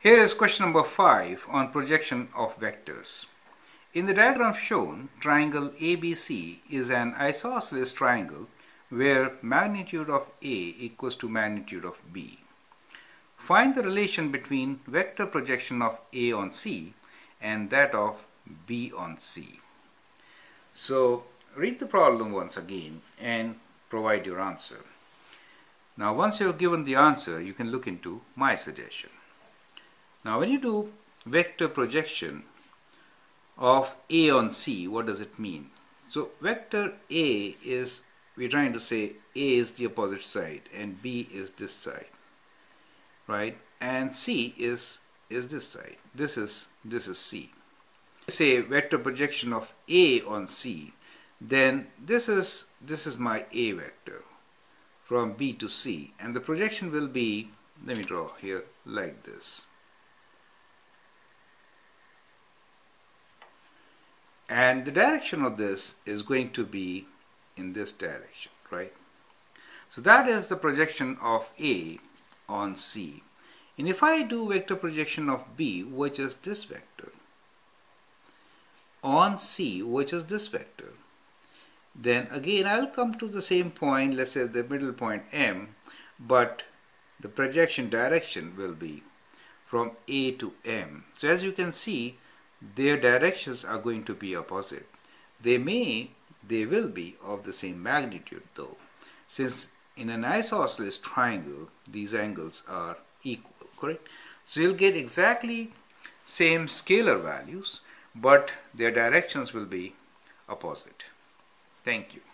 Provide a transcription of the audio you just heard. Here is question number 5 on projection of vectors. In the diagram shown, triangle ABC is an isosceles triangle where magnitude of A equals to magnitude of B. Find the relation between vector projection of A on C and that of B on C. So read the problem once again and provide your answer. Now once you have given the answer, you can look into my suggestion. Now when you do vector projection of A on C, what does it mean? So vector A is, we're trying to say A is the opposite side and B is this side, right? And C is this side. This is C. Say vector projection of A on C, then this is my A vector from B to C, and the projection will be, let me draw here like this. And the direction of this is going to be in this direction, right? So that is the projection of A on C. And if I do vector projection of B, which is this vector, on C, which is this vector, then again I'll come to the same point, let's say the middle point M, but the projection direction will be from A to M. So as you can see, their directions are going to be opposite. They will be of the same magnitude though, since in an isosceles triangle these angles are equal, correct? So you'll get exactly same scalar values, but their directions will be opposite. Thank you.